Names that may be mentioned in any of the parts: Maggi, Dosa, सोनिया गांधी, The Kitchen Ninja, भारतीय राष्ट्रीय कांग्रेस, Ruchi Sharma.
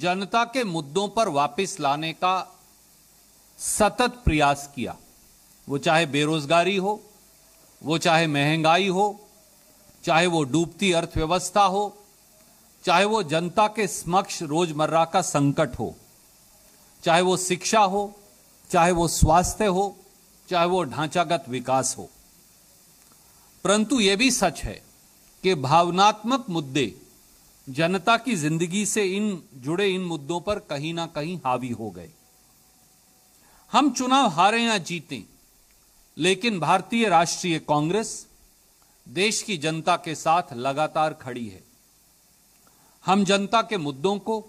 जनता के मुद्दों पर वापस लाने का सतत प्रयास किया, वो चाहे बेरोजगारी हो, वो चाहे महंगाई हो, चाहे वो डूबती अर्थव्यवस्था हो, चाहे वो जनता के समक्ष रोजमर्रा का संकट हो, चाहे वो शिक्षा हो, चाहे वो स्वास्थ्य हो, चाहे वो ढांचागत विकास हो। परंतु यह भी सच है कि भावनात्मक मुद्दे जनता की जिंदगी से इन मुद्दों पर कहीं ना कहीं हावी हो गए। हम चुनाव हारें या जीतें, लेकिन भारतीय राष्ट्रीय कांग्रेस देश की जनता के साथ लगातार खड़ी है। हम जनता के मुद्दों को,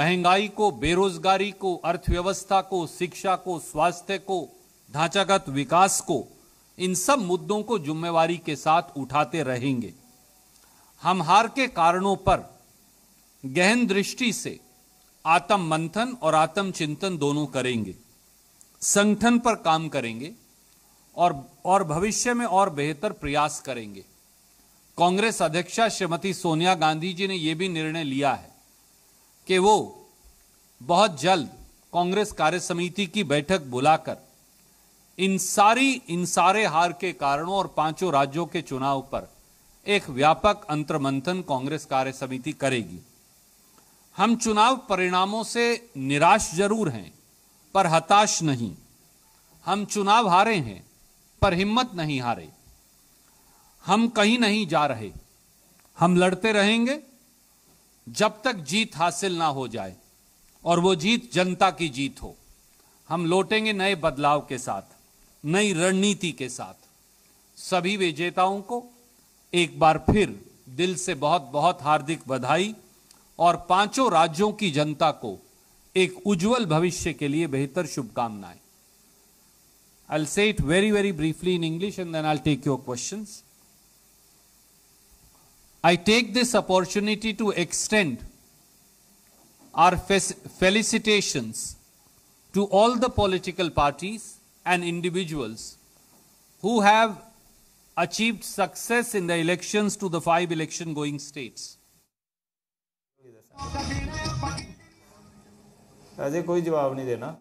महंगाई को, बेरोजगारी को, अर्थव्यवस्था को, शिक्षा को, स्वास्थ्य को, ढांचागत विकास को, इन सब मुद्दों को जिम्मेवारी के साथ उठाते रहेंगे। हम हार के कारणों पर गहन दृष्टि से आत्म मंथन और आत्म चिंतन दोनों करेंगे, संगठन पर काम करेंगे और भविष्य में और बेहतर प्रयास करेंगे। कांग्रेस अध्यक्ष श्रीमती सोनिया गांधी जी ने यह भी निर्णय लिया है कि वो बहुत जल्द कांग्रेस कार्य समिति की बैठक बुलाकर इन सारे हार के कारणों और पांचों राज्यों के चुनाव पर एक व्यापक अंतर्मंथन कांग्रेस कार्य समिति करेगी। हम चुनाव परिणामों से निराश जरूर हैं, पर हताश नहीं। हम चुनाव हारे हैं, पर हिम्मत नहीं हारे। हम कहीं नहीं जा रहे, हम लड़ते रहेंगे जब तक जीत हासिल ना हो जाए, और वो जीत जनता की जीत हो। हम लौटेंगे नए बदलाव के साथ, नई रणनीति के साथ। सभी विजेताओं को एक बार फिर दिल से बहुत बहुत हार्दिक बधाई और पांचों राज्यों की जनता को एक उज्जवल भविष्य के लिए बेहतर शुभकामनाएं। I'll say it very, very briefly in English and then I'll take your questions. I take this opportunity to extend our felicitations to all the political parties and individuals who have achieved success in the elections to the 5 election-going states. Ajay कोई जवाब नहीं देना।